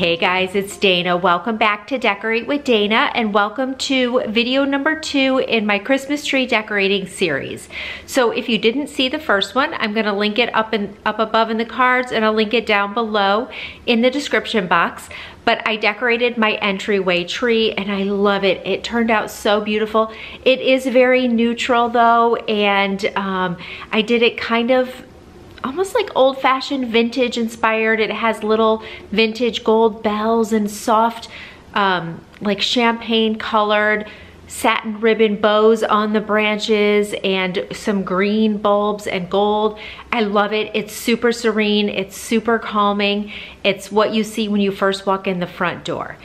Hey guys, it's Dana. Welcome back to Decorate with Dana and welcome to video number 2 in my Christmas tree decorating series. So if you didn't see the first one, I'm going to link it up above in the cards and I'll link it down below in the description box. But I decorated my entryway tree and I love it. It turned out so beautiful. It is very neutral though, and I did it kind of almost like old-fashioned vintage inspired. It has little vintage gold bells and soft like champagne colored satin ribbon bows on the branches and some green bulbs and gold. I love it. It's super serene. It's super calming. It's what you see when you first walk in the front door.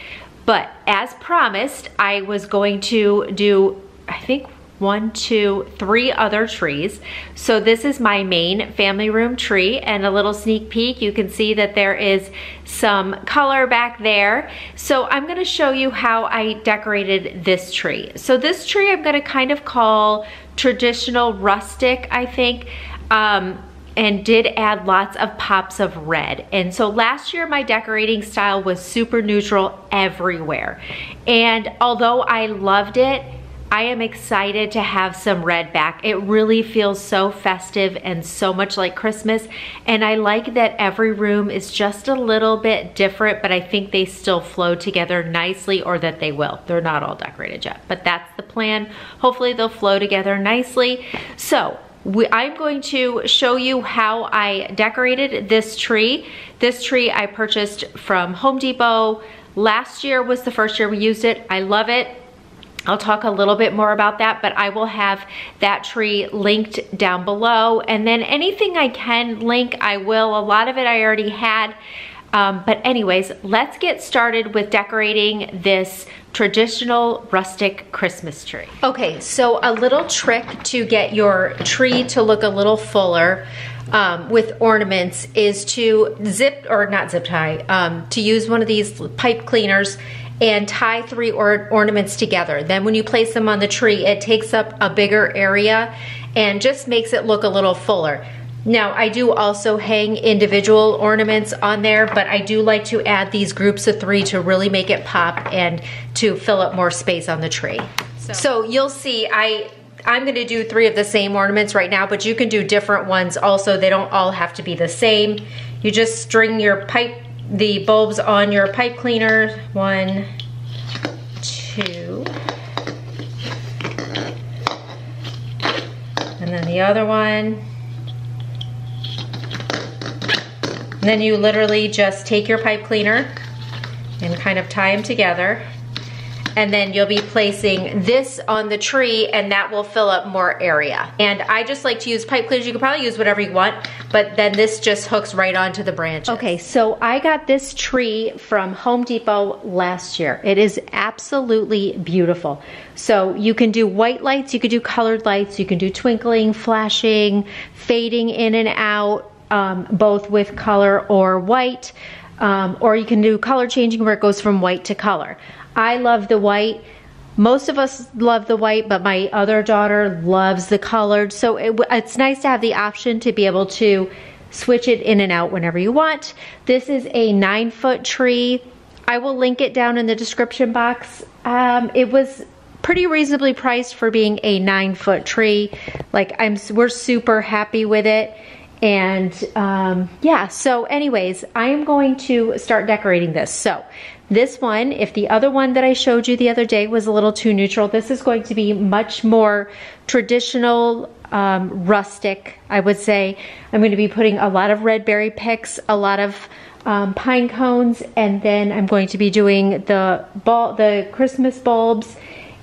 But as promised, I was going to do, I think, 1, 2, 3 other trees. So this is my main family room tree, and a little sneak peek, you can see that there is some color back there. So I'm going to show you how I decorated this tree. So this tree I'm going to kind of call traditional rustic, I think, and did add lots of pops of red. And so last year my decorating style was super neutral everywhere. And although I loved it, I am excited to have some red back. It really feels so festive and so much like Christmas. And I like that every room is just a little bit different, but I think they still flow together nicely, or that they will. They're not all decorated yet, but that's the plan. Hopefully they'll flow together nicely. So I'm going to show you how I decorated this tree. This tree I purchased from Home Depot. Last year was the first year we used it. I love it. I'll talk a little bit more about that, but I will have that tree linked down below. And then anything I can link, I will. A lot of it I already had. But anyways, let's get started with decorating this traditional rustic Christmas tree. Okay, so a little trick to get your tree to look a little fuller with ornaments is to use one of these pipe cleaners and tie 3 ornaments together. Then when you place them on the tree, it takes up a bigger area and just makes it look a little fuller. Now, I do also hang individual ornaments on there, but I do like to add these groups of 3 to really make it pop and to fill up more space on the tree. So you'll see I'm going to do 3 of the same ornaments right now, but you can do different ones also. They don't all have to be the same. You just string the bulbs on your pipe cleaner. 1, 2, and then the other one. And then you literally just take your pipe cleaner and kind of tie them together. And then you'll be placing this on the tree, and that will fill up more area. And I just like to use pipe cleaners. You can probably use whatever you want, but then this just hooks right onto the branch. Okay, so I got this tree from Home Depot last year. It is absolutely beautiful. So you can do white lights, you can do colored lights, you can do twinkling, flashing, fading in and out, both with color or white, or you can do color changing where it goes from white to color. I love the white. Most of us love the white, but my other daughter loves the colored. So it's nice to have the option to be able to switch it in and out whenever you want. This is a 9-foot tree. I will link it down in the description box. It was pretty reasonably priced for being a 9-foot tree. Like we're super happy with it. And yeah, so anyways, I am going to start decorating this. So this one, if the other one that I showed you the other day was a little too neutral, this is going to be much more traditional, rustic, I would say. I'm going to be putting a lot of red berry picks, a lot of pine cones, and then I'm going to be doing the Christmas bulbs.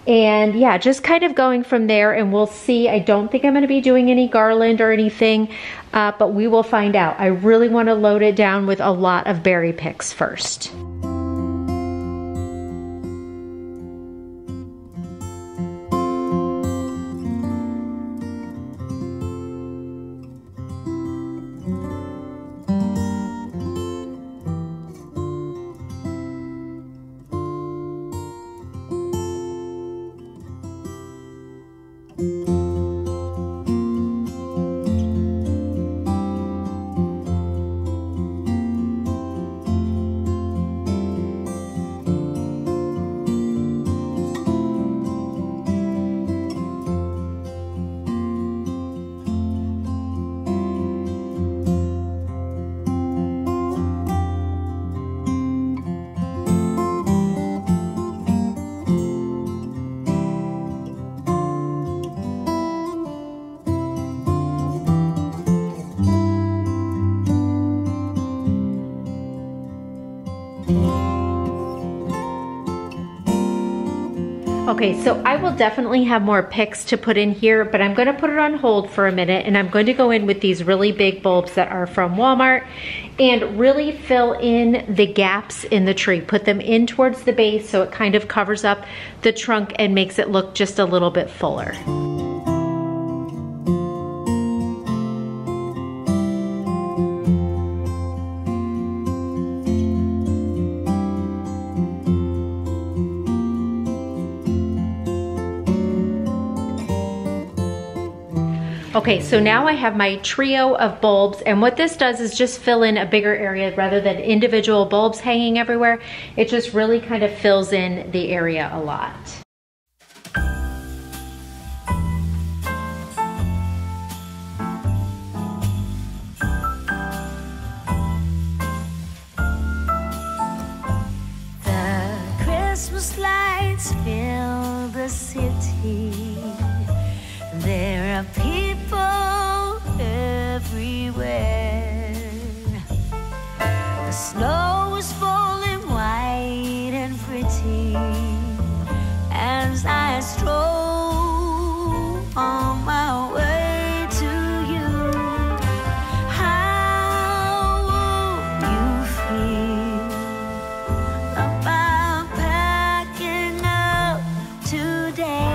And yeah, just kind of going from there, and we'll see. I don't think I'm going to be doing any garland or anything, but we will find out. I really want to load it down with a lot of berry picks first. Okay, so I will definitely have more picks to put in here, but I'm gonna put it on hold for a minute, and I'm going to go in with these really big bulbs that are from Walmart and really fill in the gaps in the tree. Put them in towards the base so it kind of covers up the trunk and makes it look just a little bit fuller. Okay, so now I have my trio of bulbs, and what this does is just fill in a bigger area rather than individual bulbs hanging everywhere. It just really kind of fills in the area a lot. The Christmas lights fill the city. There are people everywhere. The snow is falling white and pretty as I stroll on my way to you. How will you feel about packing up today?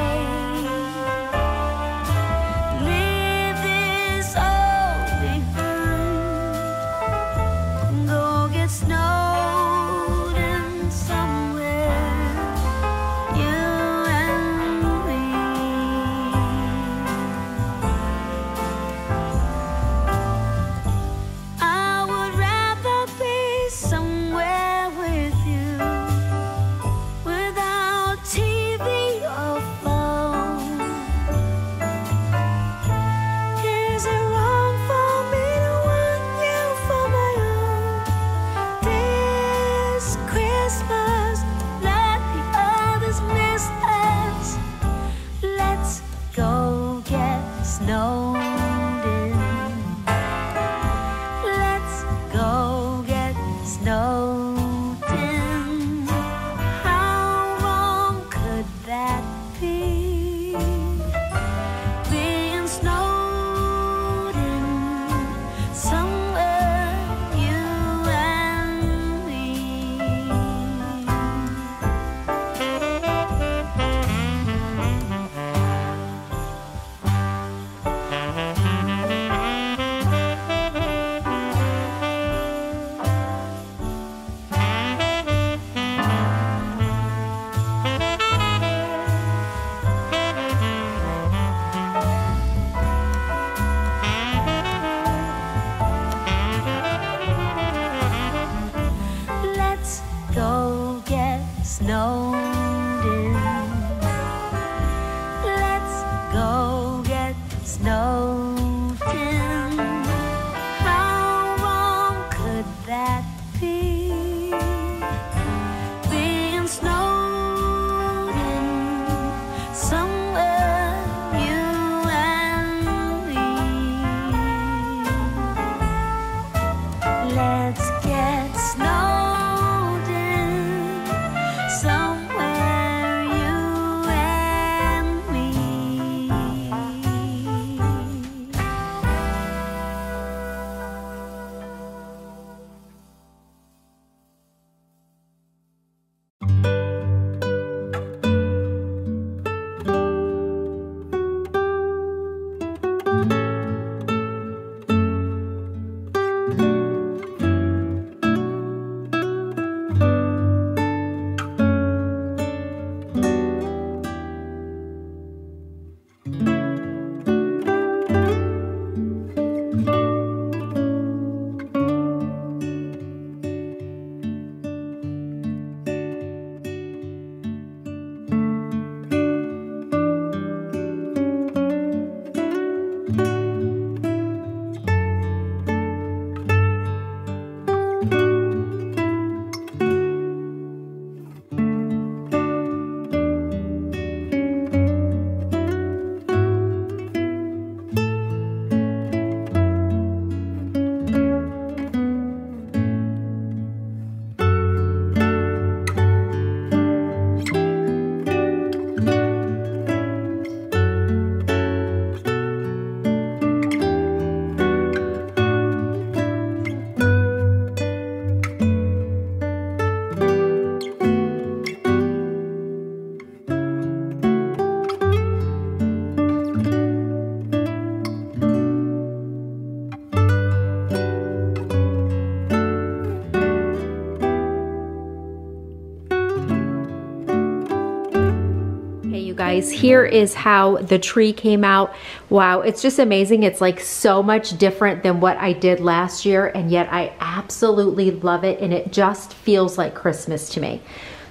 guys. Here is how the tree came out. Wow, it's just amazing. It's like so much different than what I did last year, and yet I absolutely love it, and it just feels like Christmas to me.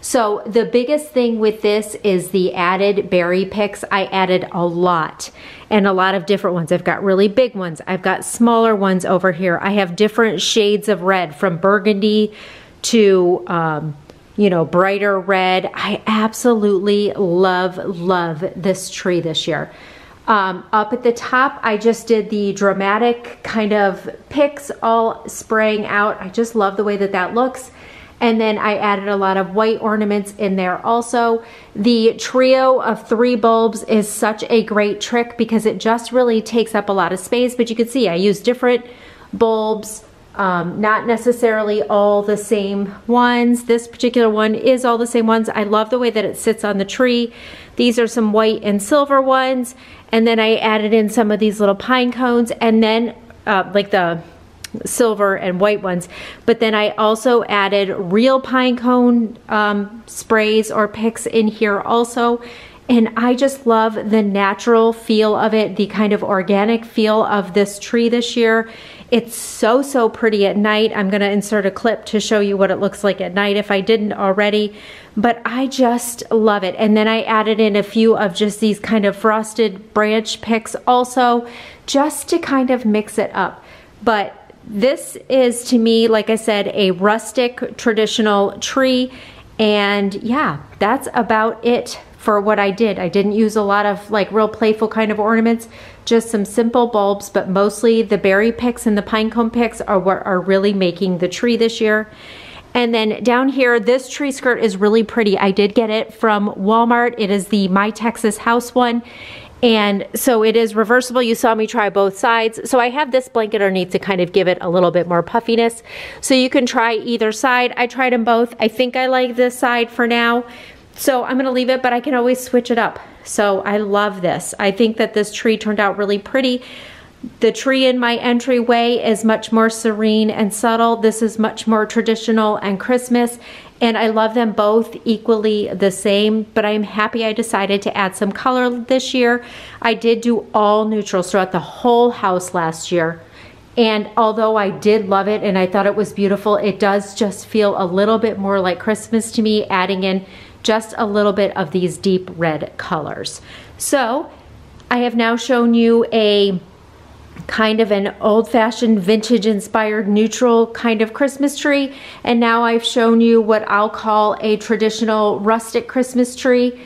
So the biggest thing with this is the added berry picks. I added a lot and a lot of different ones. I've got really big ones. I've got smaller ones over here. I have different shades of red, from burgundy to, you know, brighter red. I absolutely love this tree this year. Up at the top, I just did the dramatic kind of picks all spraying out. I just love the way that that looks. And then I added a lot of white ornaments in there also. The trio of three bulbs is such a great trick because it just really takes up a lot of space. But you can see I use different bulbs, not necessarily all the same ones. This particular one is all the same ones. I love the way that it sits on the tree. These are some white and silver ones. And then I added in some of these little pine cones, and then like the silver and white ones, but then I also added real pine cone sprays or picks in here also, and I just love the natural feel of it, the kind of organic feel of this tree this year. It's so pretty at night. I'm gonna insert a clip to show you what it looks like at night if I didn't already, but I just love it. And then I added in a few of just these kind of frosted branch picks also, just to kind of mix it up. But this is, to me, like I said, a rustic traditional tree, and yeah, that's about it for what I did. I didn't use a lot of like real playful kind of ornaments, just some simple bulbs, but mostly the berry picks and the pinecone picks are what are really making the tree this year. And then down here, this tree skirt is really pretty. I did get it from Walmart. It is the My Texas House one. And so it is reversible. You saw me try both sides. So I have this blanket underneath to kind of give it a little bit more puffiness. So you can try either side. I tried them both. I think I like this side for now. So I'm gonna leave it, but I can always switch it up. So I love this. I think that this tree turned out really pretty. The tree in my entryway is much more serene and subtle. This is much more traditional and Christmas. And I love them both equally the same, but I'm happy I decided to add some color this year. I did do all neutrals throughout the whole house last year. And although I did love it and I thought it was beautiful, it does just feel a little bit more like Christmas to me, adding in just a little bit of these deep red colors. So I have now shown you a kind of an old-fashioned vintage inspired neutral kind of Christmas tree, and now I've shown you what I'll call a traditional rustic Christmas tree,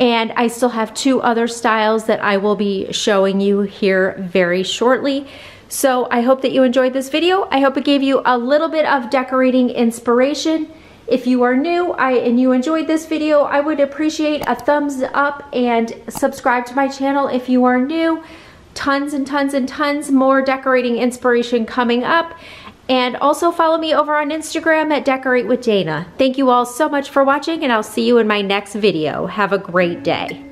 and I still have two other styles that I will be showing you here very shortly. So I hope that you enjoyed this video. I hope it gave you a little bit of decorating inspiration. If you are new and you enjoyed this video, I would appreciate a thumbs up, and subscribe to my channel if you are new. Tons and tons and tons more decorating inspiration coming up. And also follow me over on Instagram at Decorate with Dana. Thank you all so much for watching, and I'll see you in my next video. Have a great day.